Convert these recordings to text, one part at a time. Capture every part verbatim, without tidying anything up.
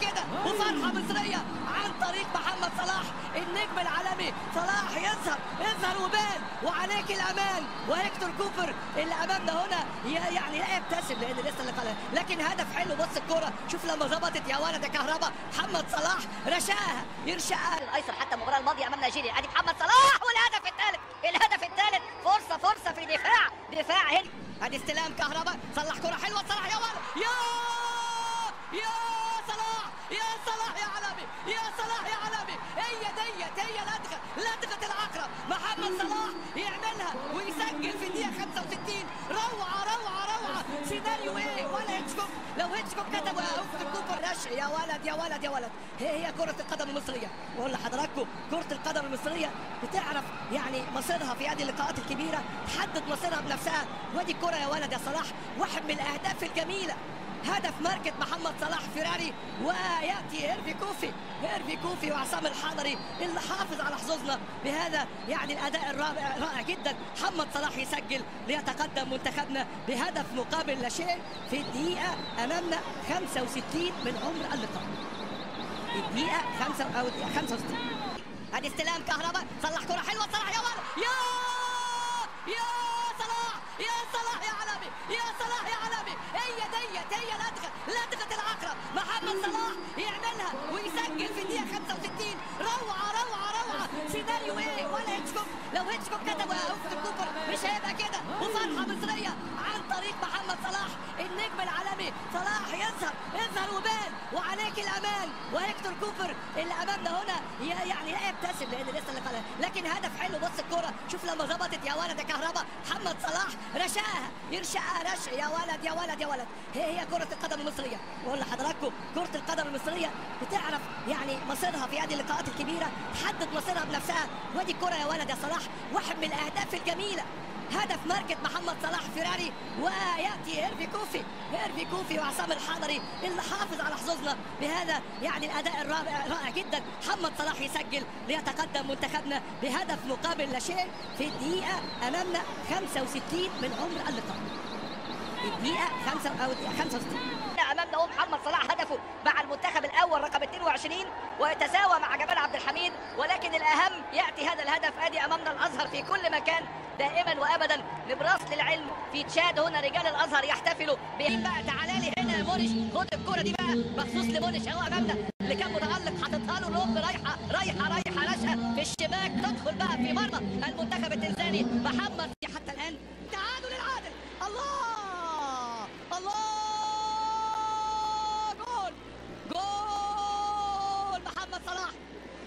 كده وفرحه مصريه عن طريق محمد صلاح النجم العالمي. صلاح يظهر يظهر وبال وعليك الامال، وهيكتور كوفر اللي امامنا هنا يعني لا يبتسم لان لسه اللي قالها، لكن هدف حلو. بص الكوره، شوف لما ظبطت يا ولد يا كهرباء، محمد صلاح رشاها يرشاها الايسر. حتى المباراه الماضيه امام نيجيريا ادي محمد صلاح والهدف الثالث، الهدف الثالث فرصه فرصه في دفاع دفاع هنا، ادي استلام كهرباء، صلاح كوره حلوه صلاح يا ولد، يا يا صلاح يا صلاح يا عالمي يا صلاح يا عالمي. هي ديت هي لدغه لدغه العقرب، محمد صلاح يعملها ويسجل في الدقيقه خمسة وستين. روعه روعه روعه، سيناريو ايه ولا هيتشكوك؟ لو هيتشكوك كتبوا هيكتور كوفر رشع يا ولد يا ولد يا ولد. هي هي كره القدم المصريه، واقول لحضراتكم كره القدم المصريه بتعرف يعني مصيرها في هذه اللقاءات الكبيره، تحدد مصيرها بنفسها. وادي الكره يا ولد يا صلاح، واحد من الاهداف الجميله، هدف ماركة محمد صلاح فيراري. وياتي هيرفي كوفي هيرفي كوفي وعصام الحضري اللي حافظ على حظوظنا بهذا يعني الاداء الرائع رائع جدا. محمد صلاح يسجل ليتقدم منتخبنا بهدف مقابل لا شيء في الدقيقه امامنا خمسة وستين من عمر اللقاء، الدقيقه خمسة او الدقيقه خمسة وستين. ادي استلام كهرباء، صلاح كره حلوه صلاح يا ولد، يا يا صلاح يا صلاح يا عالمي يا صلاح يا عالمي. هي ديت هي لدغه لدغه العقرب، محمد صلاح يعملها ويسجل في الدقيقه خمسة وستين. روعه روعه روعه، سيناريو ايه ولا هيتشكوك؟ لو هيتشكوك كتبوا هيكتور كوفر مش هيبقى كده، وفرحه مصريه عن طريق محمد صلاح النجم العالمي. صلاح يظهر يظهر وبال وعليك الامال، وهيكتور كوفر اللي امامنا هنا يعني لا يبتسم لان لسه اللي قالها، لكن هدف حلو. بص الكوره، شوف لما ظبطت يا ولد يا كهرباء، محمد صلاح رشاها يرشاها رشع يا ولد يا ولد يا ولد. هي هي كره القدم المصريه، واقول لحضراتكم كره القدم المصريه بتعرف يعني مصيرها في هذه اللقاءات الكبيره، تحدد مصيرها بنفسها. وادي الكره يا ولد يا صلاح، واحد من الاهداف الجميله، هدف ماركة محمد صلاح فيراري. وياتي هيرفي كوفي هيرفي كوفي وعصام الحضري اللي حافظ على حظوظنا بهذا يعني الاداء الرائع رائع جدا. محمد صلاح يسجل ليتقدم منتخبنا بهدف مقابل لا شيء في الدقيقه امامنا خمسة وستين من عمر اللقاء، الدقيقه خمسة او الدقيقه خمسة وستين. امامنا هو محمد صلاح، هدفه مع المنتخب الاول رقم اثنين وعشرين، ويتساوى مع جمال عبد الحميد، ولكن الاهم ياتي هذا الهدف. ادي امامنا الازهر في كل مكان دائما وابدا، نبراس للعلم في تشاد هنا رجال الازهر يحتفلوا بيه بقى. تعالى لي هنا يا مونش، خد الكوره دي بقى مخصوص لمونش اهو امامنا، اللي كان متالق حاططها له الام، رايحه رايحه رايحه راشقه في الشباك، تدخل بقى في مرمى المنتخب التنزاني. محمد حتى الان تعادل العادل، الله الله، جول جول محمد صلاح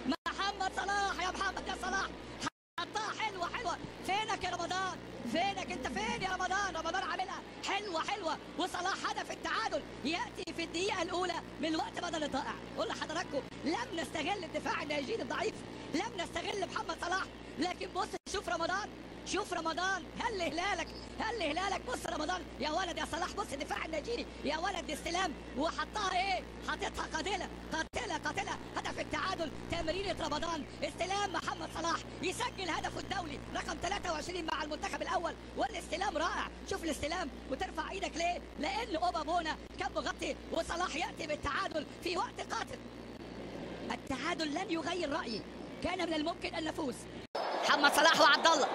محمد صلاح يا محمد يا صلاح، حطها حلوه حلوه. فينك يا رمضان؟ فينك انت؟ فين يا رمضان؟ رمضان عاملها حلوه حلوه، وصلاح هدف التعادل ياتي في الدقيقه الاولى من وقت بدل الضائع. قول لحضراتكم لم نستغل الدفاع النيجيري الضعيف، لم نستغل محمد صلاح، لكن بص شوف رمضان شوف رمضان، هل هلالك هل هلالك. بص رمضان يا ولد يا صلاح، بص الدفاع النيجيري يا ولد، استلام وحطها ايه؟ حطتها قاتله قاتله قاتله، هدف التعادل تمريره رمضان، استلام محمد صلاح يسجل هدفه الدولي رقم ثلاثة وعشرين مع المنتخب الاول. والاستلام رائع، شوف الاستلام وترفع ايدك ليه؟ لان اوبامونا كان مغطي، وصلاح ياتي بالتعادل في وقت قاتل. التعادل لن يغير رايي، كان من الممكن ان نفوز. محمد صلاح وعبد الله،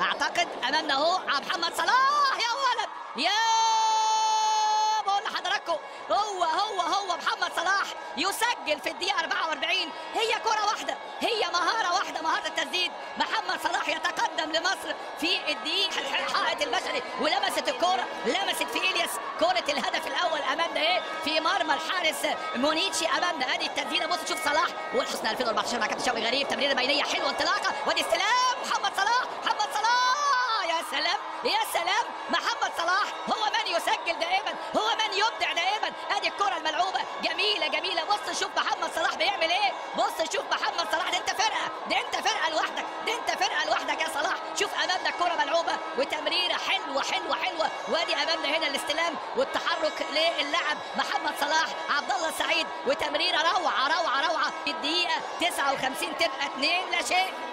اعتقد امامنا اهو محمد صلاح يا ولد، يا بقول لحضراتكم هو هو هو محمد صلاح يسجل في الدقيقه أربعة وأربعين. هي كره واحده، هي مهاره واحده، مهاره التسديد. محمد صلاح يتقدم لمصر في الدقيقه، حائط البشري ولمست الكره، لمست في الياس، كره الهدف الاول امامنا ايه؟ في مرمى الحارس مونيتشي امامنا. ادي التسديده، بص شوف صلاح والحسنى ألفين وأربعتاشر مع كابتن شوقي غريب، تمريره بينيه حلوه انطلاقه، وادي استلام محمد صلاح محمد صلاح يا سلام يا سلام. محمد صلاح هو من يسجل دائما، هو من يبدع دائما. ادي الكره الملعوبه جميله جميله، بص شوف محمد صلاح بيعمل ايه، بص شوف محمد صلاح، ده انت فرقه ده انت فرقه لوحدك ده انت فرقه لوحدك يا صلاح. شوف امامنا الكره ملعوبه وتمريره حلوه حلوه حلوه، وادي امامنا هنا الاستلام والتحرك للاعب محمد صلاح، عبد الله السعيد وتمريره روعه روعه روعه. الدقيقه تسعة وخمسين تبقى اتنين لا شيء.